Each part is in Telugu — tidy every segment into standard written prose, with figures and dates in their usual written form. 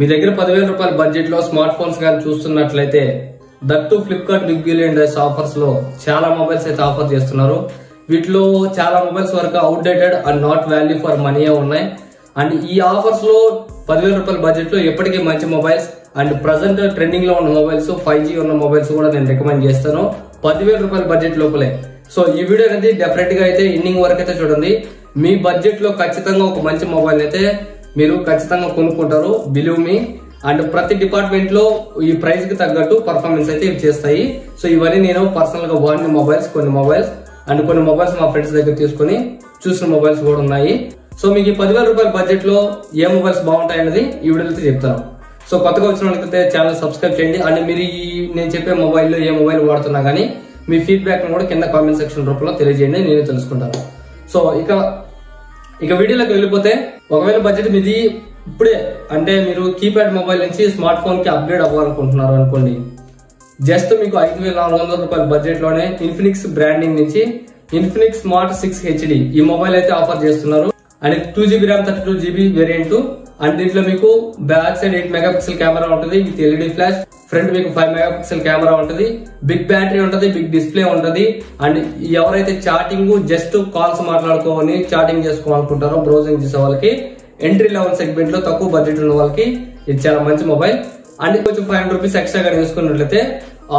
మీ దగ్గర 10000 రూపాయల బడ్జెట్ లో స్మార్ట్ ఫోన్స్ గాని చూస్తున్నట్లయితే that Flipkart big billion days offers లో చాలా మొబైల్స్ అయితే ఆఫర్ చేస్తున్నారు. వీటిలో చాలా మొబైల్స్ వరకు outdated and not value for money ఉన్నాయి. అండ్ ఈ ఆఫర్స్ లో 10000 రూపాయల బడ్జెట్ లో ఎప్పటికీ మంచి మొబైల్స్ అండ్ ప్రజెంట్ ట్రెండింగ్ లో ఉన్న మొబైల్స్ 5G ఉన్న మొబైల్స్ కూడా నేను రికమెండ్ చేస్తాను 10000 రూపాయల బడ్జెట్ లోపలే. సో ఈ వీడియో అనేది డెఫినెట్ గా అయితే ఎండింగ్ వరకు అయితే చూడండి. మీ బడ్జెట్ లో ఖచ్చితంగా ఒక మంచి మొబైల్ అయితే మీరు ఖచ్చితంగా కొనుక్కుంటారు, బిలీవ్ మీ. అండ్ ప్రతి డిపార్ట్మెంట్ లో ఈ ప్రైస్ కి తగ్గట్టు పర్ఫార్మెన్స్ అయితే ఇవి చేస్తాయి. సో ఇవన్నీ నేను పర్సనల్ గా వాడిన మొబైల్స్, కొన్ని మొబైల్స్ అండ్ కొన్ని మొబైల్స్ మా ఫ్రెండ్స్ దగ్గర తీసుకుని చూసిన మొబైల్స్ కూడా ఉన్నాయి. సో మీకు 10000 రూపాయల బడ్జెట్ లో ఏ మొబైల్స్ బాగుంటాయి అనేది ఈ వీడియోలో చెప్తాను. సో కొత్తగా వచ్చిన వాళ్ళకైతే ఛానల్ సబ్స్క్రైబ్ చేయండి. అండ్ మీరు నేను చెప్పే మొబైల్లో ఏ మొబైల్ వాడుతున్నా కానీ మీ ఫీడ్బ్యాక్ కూడా కింద కామెంట్ సెక్షన్ రూపంలో తెలియజేయండి, నేను తెలుసుకుంటాను. సో ఇక వీడియోలోకి వెళ్ళిపోతే, ఒకవేళ బడ్జెట్ మీది ఇప్పుడే అంటే మీరు కీప్యాడ్ మొబైల్ నుంచి స్మార్ట్ ఫోన్ కి అప్గ్రేడ్ అవ్వాలనుకుంటున్నారు అనుకోండి, జస్ట్ మీకు 5400 రూపాయల బడ్జెట్ లోనే ఇన్ఫినిక్స్ బ్రాండింగ్ నుంచి ఇన్ఫినిక్స్ స్మార్ట్ 6 HD ఈ మొబైల్ అయితే ఆఫర్ చేస్తున్నారు. And 2GB RAM 32GB variant. And దీంట్లో మీకు బ్యాక్ సైడ్ 8 MP కెమెరా ఉంటుంది విత్ LED ఫ్లాష్, ఫ్రంట్ మీకు 5 MP కెమెరా ఉంటుంది, బిగ్ బ్యాటరీ ఉంటుంది, బిగ్ డిస్ప్లే ఉంటుంది. అండ్ ఎవరైతే చాటింగ్ జస్ట్ కాల్స్ మాట్లాడుకోవాలి, చాటింగ్ చేసుకోవాలనుకుంటారో, బ్రౌజింగ్ చేసే వాళ్ళకి, ఎంట్రీ లెవెల్ సెగ్మెంట్ లో తక్కువ బడ్జెట్ ఉన్న వాళ్ళకి ఇది చాలా మంచి మొబైల్. అండ్ కొంచెం ₹500 ఎక్స్ట్రా గా తీసుకున్నట్లయితే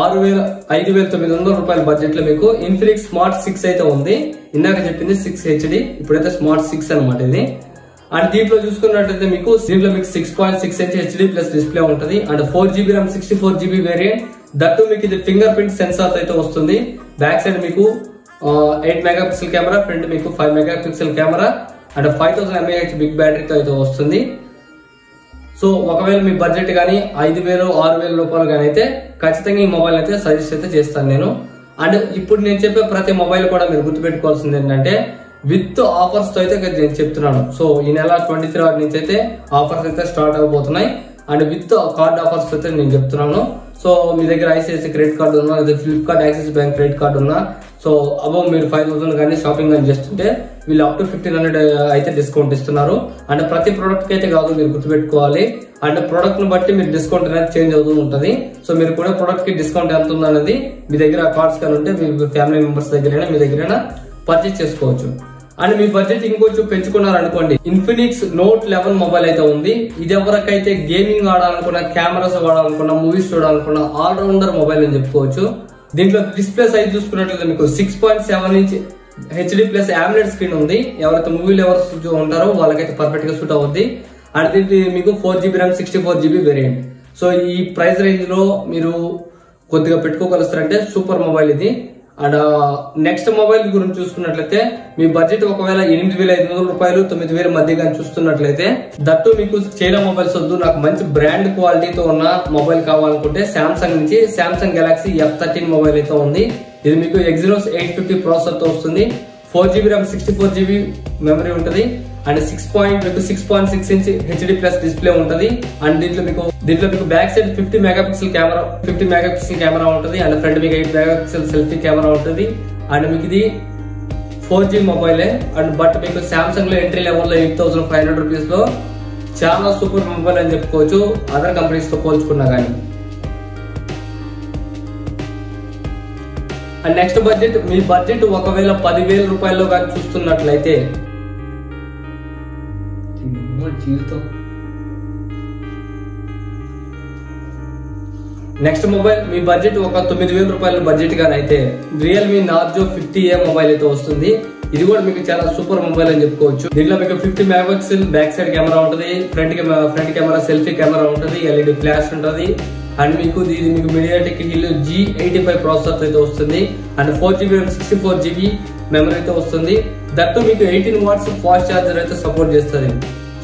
5900 రూపాయల బడ్జెట్ లో మీకు ఇన్ఫినిక్స్ స్మార్ట్ 6 అయితే ఉంది. ఇందాక చెప్పింది 6 HD, ఇప్పుడైతే స్మార్ట్ 6 అనమాట ఇది. అండ్ దీంట్లో చూసుకున్నట్లయితే మీకు దీంట్లో మీకు 6.6 inch HD ప్లస్ డిస్ప్లే ఉంటుంది. And 4GB RAM 64GB variant. That మీకు ఇది ఫింగర్ ప్రింట్ సెన్సార్ అయితే వస్తుంది. బ్యాక్ సైడ్ మీకు 8 MP కెమెరా, ఫ్రంట్ మీకు 5 MP camera. And 5000 mAh big బ్యాటరీతో అయితే వస్తుంది. సో ఒకవేళ మీ బడ్జెట్ కానీ 5000-6000 రూపాయలు కానీ అయితే ఖచ్చితంగా ఈ మొబైల్ అయితే సజెస్ట్ అయితే చేస్తాను నేను. అండ్ ఇప్పుడు నేను చెప్పే ప్రతి మొబైల్ కూడా మీరు గుర్తుపెట్టుకోవాల్సింది ఏంటంటే విత్ ఆఫర్స్ తో అయితే నేను చెప్తున్నాను. సో ఈ నెల 23 నుంచి అయితే ఆఫర్స్ అయితే స్టార్ట్ అవబోతున్నాయి. అండ్ విత్ కార్డ్ ఆఫర్స్ అయితే నేను చెప్తున్నాను. సో మీ దగ్గర ICICI క్రెడిట్ కార్డు ఉన్నా, Flipkart Axis bank credit card ఉన్నా, సో అబౌ మీరు 5000 కానీ షాపింగ్ కానీ చేస్తుంటే వీళ్ళు అప్ టు 1500 అయితే డిస్కౌంట్ ఇస్తున్నారు. అండ్ ప్రతి ప్రోడక్ట్ కి అయితే కాదు, మీరు గుర్తుపెట్టుకోవాలి. అండ్ ప్రోడక్ట్ ను బట్టి మీరు డిస్కౌంట్ అనేది చేంజ్ అవుతూ ఉంటుంది. సో మీరు కూడా ప్రోడక్ట్ కి డిస్కౌంట్ ఎంత ఉందనేది మీ దగ్గర కార్డ్స్ కానీ ఉంటే మీ ఫ్యామిలీ మెంబర్స్ దగ్గరైనా మీ దగ్గరైనా పర్చేస్ చేసుకోవచ్చు. అండ్ మీ బడ్జెట్ ఇంకొంచెం పెంచుకున్నారనుకోండి, ఇన్ఫినిక్స్ నోట్ 11 మొబైల్ అయితే ఉంది. ఇది ఎవరికైతే గేమింగ్ ఆడాలనుకున్నా, కెమెరాస్ వాడాలనుకున్నా, మూవీస్ చూడాలనుకున్నా ఆల్రౌండర్ మొబైల్ అని చెప్పుకోవచ్చు. దీంట్లో డిస్ప్లే సైజ్ చూసుకున్నట్లయితే మీకు 6.7 inch HD plus AMOLED screen ఉంది. ఎవరైతే మూవీ లవర్స్ ఉంటారో వాళ్ళకైతే పర్ఫెక్ట్ గా సూట్ అవుతుంది. అండ్ దీంట్లో మీకు 4GB RAM 64GB variant. So ఈ ప్రైస్ రేంజ్ లో మీరు కొద్దిగా పెట్టుకోగలుస్తారంటే సూపర్ మొబైల్ ఇది. అండ్ నెక్స్ట్ మొబైల్ గురించి చూసుకున్నట్లయితే మీ బడ్జెట్ ఒకవేళ 8500 రూపాయలు 9000 మధ్య కానీ చూస్తున్నట్లయితే దట్టు మీకు చైనా మొబైల్స్ వద్దు, నాకు మంచి బ్రాండ్ క్వాలిటీతో ఉన్న మొబైల్ కావాలనుకుంటే Samsung నుంచి Samsung Galaxy F13 మొబైల్ అయితే ఉంది. ఇది మీకు Exynos 850 ప్రాసెసర్ తో వస్తుంది. 4GB ర్యామ్ 64GB మెమరీ ఉంటుంది. And 6.6 inch HD plus display ఉంటుంది. అండ్ దీంట్లో మీకు back side 50 MP camera, 50 MP camera ఉంటుంది. అండ్ ఫ్రంట్ మీకు 8 MP సెల్ఫీ కెమెరా ఉంటుంది. అండ్ మీకు ఇది 4G మొబైలే. అండ్ బట్ మీకు Samsung లో ఎంట్రీ లెవెల్ లో ₹8500 లో చాలా సూపర్ మొబైల్ అని చెప్పుకోవచ్చు అదర్ కంపెనీస్ తో పోల్చుకున్నా కానీ. అండ్ నెక్స్ట్ బడ్జెట్, మీ బడ్జెట్ ఒకవేళ 10000 రూపాయల్లో కానీ చూస్తున్నట్లయితే నెక్స్ట్ మొబైల్ మీ బడ్జెట్ ఒక 9000 రూపాయల బడ్జెట్ గాని అయితే Realme Narzo 50A మొబైల్ అయితే వస్తుంది. ఇది కూడా మీకు చాలా సూపర్ మొబైల్ అని చెప్పుకోవచ్చు. దీంట్లో మీకు 50 MP బ్యాక్ సైడ్ కెమెరా ఉంటుంది, ఫ్రంట్ కెమెరా సెల్ఫీ కెమెరా ఉంటుంది, LED ఫ్లాష్ ఉంటుంది. అండ్ మీకు ఇది మీకు MediaTek Helio G85 ప్రాసెసర్ అయితే వస్తుంది. అండ్ 4GB 64GB మెమరీ అయితే వస్తుంది. దట్టు మీకు 18W ఫాస్ట్ ఛార్జర్ అయితే సపోర్ట్ చేస్తుంది.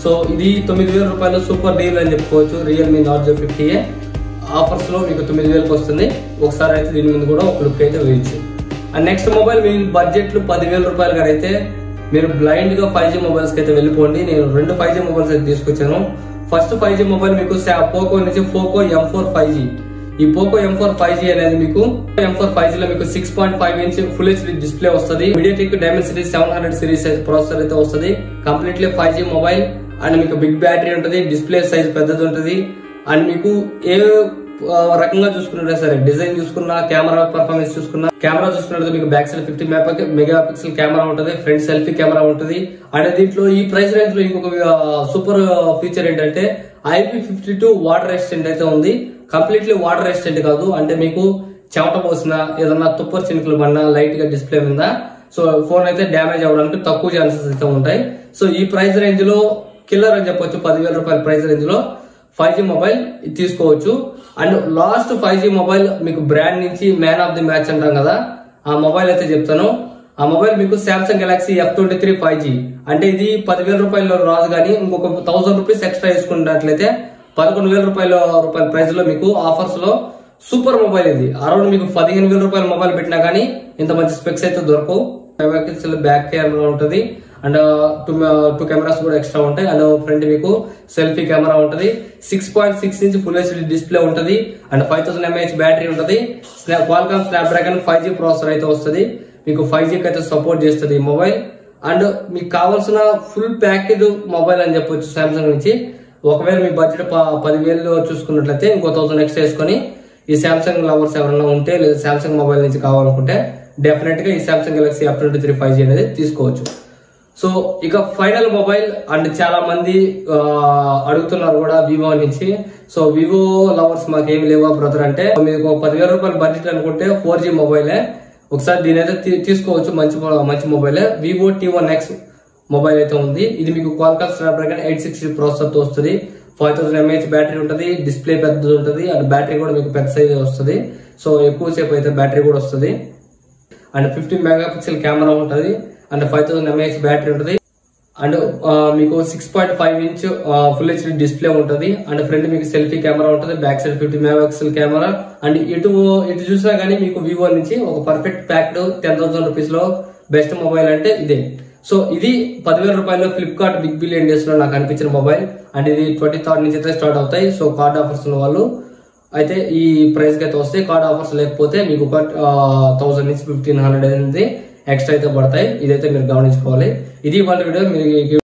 సో ఇది 9000 రూపాయలు సూపర్ డీల్ అని చెప్పుకోవచ్చు. Realme Narzo 50A ఆఫర్స్ లో మీకు 9000 వస్తుంది. ఒకసారి అయితే దీని ముందు కూడా ఒక లుక్ అయితే వేయచ్చు. అండ్ నెక్స్ట్ మొబైల్ మీ బడ్జెట్ 10000 రూపాయలు కానీ అయితే మీరు బ్లైండ్ గా 5G మొబైల్స్ కి అయితే వెళ్ళిపోండి. నేను రెండు 5G మొబైల్స్ అయితే తీసుకొచ్చాను. ఫస్ట్ 5G మొబైల్ మీకు Poco నుంచి Poco F4 5G. ఈ Poco F4 5G అనేది మీకు F4 5G లో మీకు 6.5 inch ఫుల్ HD డిస్ప్లే వస్తుంది. MediaTek Dimensity 700 సిరీస్ ప్రాసెసర్ అయితే వస్తుంది. Completely 5G mobile. And big battery उंटदी डिस्प्ले साइज पेद्ददी अंड రకంగా చూసుకున్నా సరే డిజైన్ చూసుకున్నా కెమెరా పర్ఫార్మెన్స్ చూసుకున్నా కెమెరా చూసుకున్నట్లయితే మీకు బ్యాక్ సైడ్ 50 మెగాపిక్సెల్ కెమెరా ఉంటది ఫ్రంట్ సెల్ఫీ కెమెరా ఉంటది అండ్ దీంట్లో ఈ ప్రైస్ రేంజ్ లో ఇంకొక సూపర్ ఫీచర్ ఏంటంటే IP52 వాటర్ రెసిస్టెంట్ అయితే ఉంది కంప్లీట్లీ వాటర్ రెసిస్టెంట్ కాదు అంటే మీకు చెమట పోసినా ఏదైనా తుప్పర్ చినుకులు పడినా లైట్ గా డిస్ప్లే మీద సో ఫోన్ అయితే డ్యామేజ్ అవడానికి తక్కువ ఛాన్సెస్ అయితే ఉంటాయి సో ఈ ప్రైస్ రేంజ్ లో కిల్లర్ అని చెప్పొచ్చు 10000 రూపాయల ప్రైస్ రేంజ్ లో 5G మొబైల్ తీసుకోవచ్చు అండ్ లాస్ట్ 5G మొబైల్ మీకు బ్రాండ్ నుంచి మ్యాన్ ఆఫ్ ది మ్యాచ్ అంటాం కదా ఆ మొబైల్ అయితే చెప్తాను ఆ మొబైల్ మీకు Samsung Galaxy F23 5G అంటే ఇది 10000 రూపాయల్లో రాదు కానీ ఇంకొక 1000 రూపాయస్ ఎక్స్ట్రా తీసుకున్నట్లయితే 11000 రూపాయల ప్రైస్ లో మీకు ఆఫర్స్ లో సూపర్ మొబైల్ ఇది అరౌండ్ మీకు 15000 రూపాయల మొబైల్ పెట్టినా కానీ ఇంత మంచి స్పెక్స్ అయితే దొరకవు బ్యాక్ కెమెరా ఉంటది అండ్ టూ కెమెరాస్ కూడా ఎక్స్ట్రా ఉంటాయి అండ్ ఫ్రంట్ మీకు సెల్ఫీ కెమెరా ఉంటది 6.6 ఇంచ్ ఫుల్ హెచ్డి డిస్ప్లే ఉంటది అండ్ 5000 mAh బ్యాటరీ ఉంటది క్వాల్కామ్ స్నాప్డ్రాగన్ 5G ప్రాసెసర్ అయితే వస్తుంది మీకు 5G కి అయితే సపోర్ట్ చేస్తుంది ఈ మొబైల్ అండ్ మీకు కావాల్సిన ఫుల్ ప్యాకేజ్ మొబైల్ అని చెప్పొచ్చు Samsung నుంచి ఒకవేళ మీ బడ్జెట్ 10000 చూసుకున్నట్లయితే ఇంకో 1000 ఎక్స్ట్రా చేసుకుని ఈ Samsung లవర్స్ ఎవరైనా ఉంటే లేదా Samsung మొబైల్ నుంచి కావాలనుకుంటే డెఫినెట్ గా ఈ Samsung Galaxy F23 5G అనేది తీసుకోవచ్చు సో ఇక ఫైనల్ మొబైల్ అండ్ చాలా మంది అడుగుతున్నారు కూడా వివో నుంచి సో వివో లవర్స్ మాకేమి లేవా బ్రదర్ అంటే మీకు 10000 రూపాయల బడ్జెట్ అనుకుంటే 4G మొబైలే ఒకసారి దీని అయితే తీసుకోవచ్చు మంచి మొబైలే వివో T1x మొబైల్ అయితే ఉంది ఇది మీకు క్వాల్కామ్ స్నాప్డ్రాగన్ 860 ప్రాసెసర్ తో వస్తుంది 5000 mAh బ్యాటరీ ఉంటది డిస్ప్లే పెద్దది ఉంటది అండ్ బ్యాటరీ కూడా మీకు పెద్ద సైజ్ వస్తుంది సో ఎక్కువసేపు అయితే బ్యాటరీ కూడా వస్తుంది అండ్ 50 మెగాపిక్సెల్ కెమెరా ఉంటది అండ్ 5000 mAh బ్యాటరీ ఉంటుంది అండ్ మీకు 6.5 ఇంచ్ ఫుల్ హెచ్డి డిస్ప్లే ఉంటది అండ్ ఫ్రంట్ మీకు సెల్ఫీ కెమెరా ఉంటది back side 50 megapixel camera and ఇటు చూసినా గానీ మీకు వివో నుంచి ఒక పర్ఫెక్ట్ ప్యాక్డ్ 10000 రూపీస్ లో బెస్ట్ మొబైల్ అంటే ఇదే సో ఇది 10000 రూపాయలు ఫ్లిప్కార్ట్ బిగ్ బిలియన్ డేస్ లో నాకు అనిపించిన మొబైల్ అండ్ ఇది 23rd నుంచి అయితే స్టార్ట్ అవుతాయి సో కార్డ్ ఆఫర్స్ ఉన్న వాళ్ళు అయితే ఈ ప్రైస్ కి అయితే వస్తాయి కార్డ్ ఆఫర్స్ లేకపోతే మీకు 1000 నుంచి 1500 అనేది एक्स्ट्रा पड़ता है इधर गमन इधी वीडियो।